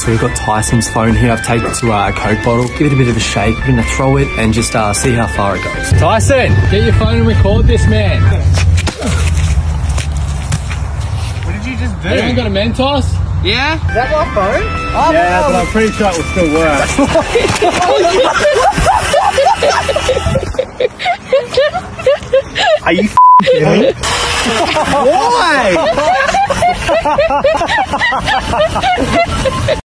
So we've got Tyson's phone here. I've taken it to a Coke bottle. Give it a bit of a shake. We're going to throw it and just see how far it goes. Tyson, get your phone and record this, man. What did you just do? You ain't got a Mentos? Yeah? Is that my phone? Oh, yeah, no. But I'm pretty sure it will still work. Are you f***ing kidding me? Why?